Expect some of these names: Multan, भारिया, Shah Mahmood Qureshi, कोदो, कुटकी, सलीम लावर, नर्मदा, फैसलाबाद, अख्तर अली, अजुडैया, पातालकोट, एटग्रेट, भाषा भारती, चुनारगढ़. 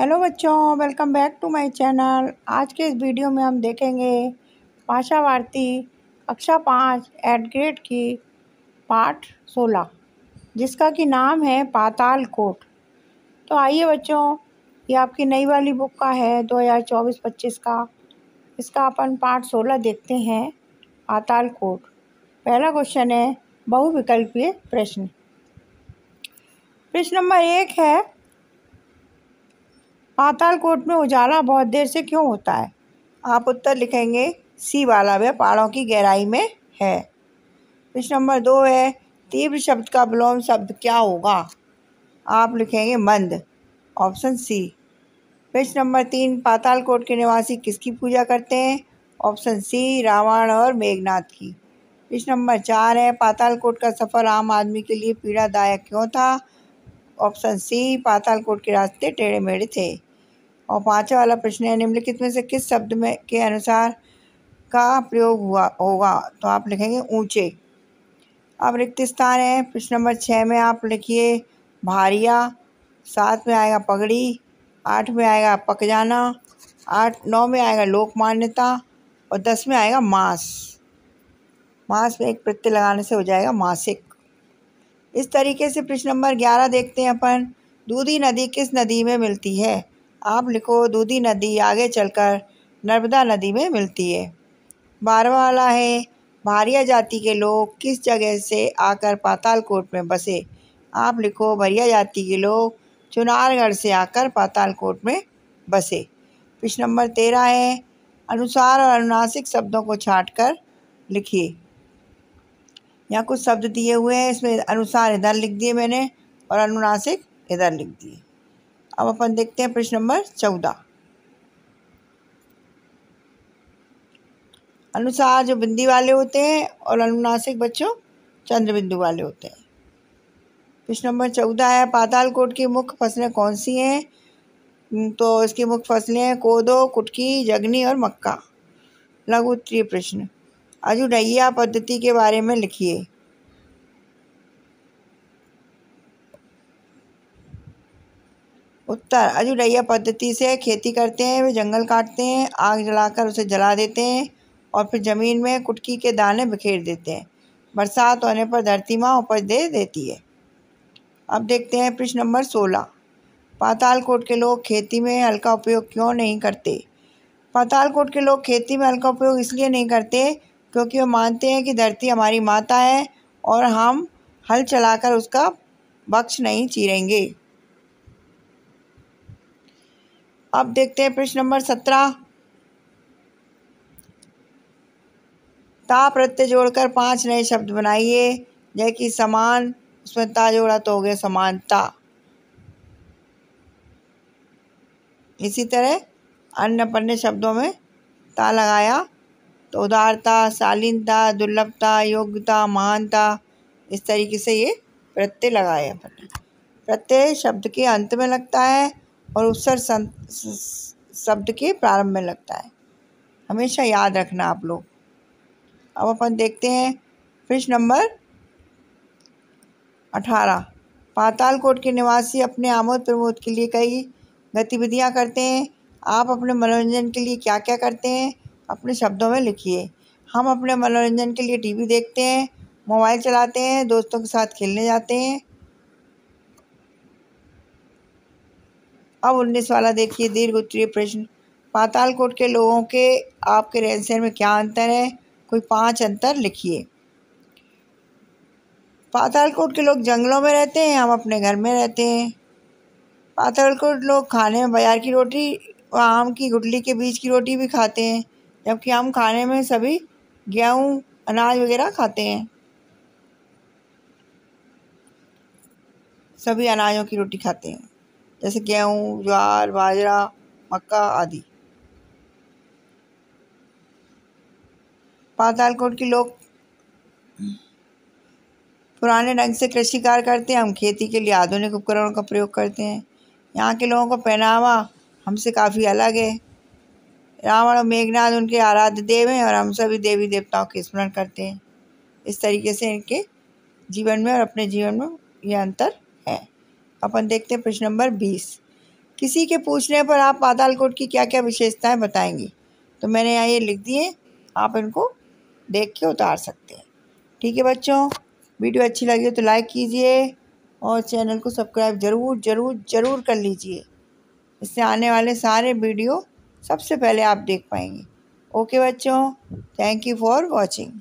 Hello बच्चों, welcome back to my channel. आज के इस वीडियो में हम देखेंगे भाषा भारती कक्षा 5 एट ग्रेड की पाठ 16, जिसका कि नाम है पाताल कोट। तो आइए बच्चों, ये आपकी नई वाली बुक का है 2024-25 का। इसका अपन पाठ 16 देखते हैं, पाताल कोट। पहला क्वेश्चन है बहुविकल्पीय प्रश्न। प्रश्न नंबर 1 है, पाताल कोट में उजाला बहुत देर से क्यों होता है? आप उत्तर लिखेंगे सी वाला, वह पहाड़ों की गहराई में है। प्रश्न नंबर 2 है, तीव्र शब्द का विलोम शब्द क्या होगा? आप लिखेंगे मंद, ऑप्शन सी। प्रश्न नंबर 3, पाताल कोट के निवासी किसकी पूजा करते हैं? ऑप्शन सी, रावण और मेघनाथ की। प्रश्न नंबर 4 है, पाताल कोट का सफ़र आम आदमी के लिए पीड़ादायक क्यों था? ऑप्शन सी, पाताल कोट के रास्ते टेढ़े मेढ़े थे। और 5वां वाला प्रश्न है, निम्नलिखित में से किस शब्द में के अनुसार का प्रयोग हुआ होगा? तो आप लिखेंगे ऊंचे। अब रिक्त स्थान है। प्रश्न नंबर 6 में आप लिखिए भारिया, 7 में आएगा पगड़ी, 8 में आएगा पक जाना, 9 में आएगा लोकमान्यता और 10 में आएगा मास। मास में एक प्रत्यय लगाने से हो जाएगा मासिक। इस तरीके से प्रश्न नंबर 11 देखते हैं अपन, दूधी नदी किस नदी में मिलती है? आप लिखो दूधी नदी आगे चलकर नर्मदा नदी में मिलती है। 12वां वाला है, भारिया जाति के लोग किस जगह से आकर पातालकोट में बसे? आप लिखो भारिया जाति के लोग चुनारगढ़ से आकर पातालकोट में बसे। प्रश्न नंबर 13 है, अनुसार और अनुनासिक शब्दों को छांटकर लिखिए। यहाँ कुछ शब्द दिए हुए हैं, इसमें अनुसार इधर लिख दिए मैंने और अनुनासिक इधर लिख दिए। अब अपन देखते हैं प्रश्न नंबर 14। अनुसार जो बिंदी वाले होते हैं और अनुनासिक बच्चों चंद्र बिंदु वाले होते हैं। प्रश्न नंबर 14 है, पातालकोट की मुख्य फसलें कौन सी हैं? तो इसकी मुख्य फसलें हैं कोदो, कुटकी, जगनी और मक्का। लघु उत्तरीय प्रश्न, अजुडैया पद्धति के बारे में लिखिए। उत्तर, अजुडैया पद्धति से खेती करते हैं, वे जंगल काटते हैं, आग जलाकर उसे जला देते हैं और फिर ज़मीन में कुटकी के दाने बिखेर देते हैं। बरसात होने पर धरती माँ उपज दे देती है। अब देखते हैं प्रश्न नंबर 16, पातालकोट के लोग खेती में हल का उपयोग क्यों नहीं करते? पातालकोट के लोग खेती में हल का उपयोग इसलिए नहीं करते क्योंकि वो मानते हैं कि धरती हमारी माता है और हम हल चलाकर उसका बक्ष नहीं चीरेंगे। अब देखते हैं प्रश्न नंबर 17, ता प्रत्यय जोड़कर 5 नए शब्द बनाइए। जय कि समान, उसमें ता जोड़ा तो हो गया समानता। इसी तरह अन्य पन्ने शब्दों में ता लगाया तो उदारता, शालीनता, दुर्लभता, योग्यता, महानता, इस तरीके से ये प्रत्यय लगाए अपन। प्रत्यय शब्द के अंत में लगता है और उपसर्ग शब्द के प्रारंभ में लगता है, हमेशा याद रखना आप लोग। अब अपन देखते हैं प्रश्न नंबर 18, पातालकोट के निवासी अपने आमोद प्रमोद के लिए कई गतिविधियां करते हैं। आप अपने मनोरंजन के लिए क्या क्या करते हैं? अपने शब्दों में लिखिए। हम अपने मनोरंजन के लिए टीवी देखते हैं, मोबाइल चलाते हैं, दोस्तों के साथ खेलने जाते हैं। अब 19 वाला देखिए, दीर्घ उत्तरीय प्रश्न, पातालकोट के लोगों के आपके रहन सहन में क्या अंतर है? कोई 5 अंतर लिखिए। पातालकोट के लोग जंगलों में रहते हैं, हम अपने घर में रहते हैं। पातालकोट लोग खाने में बाजार की रोटी और आम की गुठली के बीज की रोटी भी खाते हैं, जबकि हम खाने में सभी गेहूं, अनाज वगैरह खाते हैं, सभी अनाजों की रोटी खाते हैं, जैसे गेहूं, ज्वार, बाजरा, मक्का आदि। पातालकोट के लोग पुराने ढंग से कृषि कार्य करते हैं, हम खेती के लिए आधुनिक उपकरणों का प्रयोग करते हैं। यहाँ के लोगों का पहनावा हमसे काफ़ी अलग है। रावण और मेघनाथ उनके आराध्य देव हैं और हम सभी देवी देवताओं के स्मरण करते हैं। इस तरीके से इनके जीवन में और अपने जीवन में ये अंतर है। अपन देखते हैं प्रश्न नंबर 20, किसी के पूछने पर आप पाताल कोट की क्या क्या विशेषताएं बताएंगी। तो मैंने यहाँ ये लिख दिए, आप इनको देख के उतार सकते हैं। ठीक है बच्चों, वीडियो अच्छी लगी हो तो लाइक कीजिए और चैनल को सब्सक्राइब ज़रूर ज़रूर ज़रूर कर लीजिए। इससे आने वाले सारे वीडियो सबसे पहले आप देख पाएंगे। ओके बच्चों, थैंक यू फॉर वॉचिंग।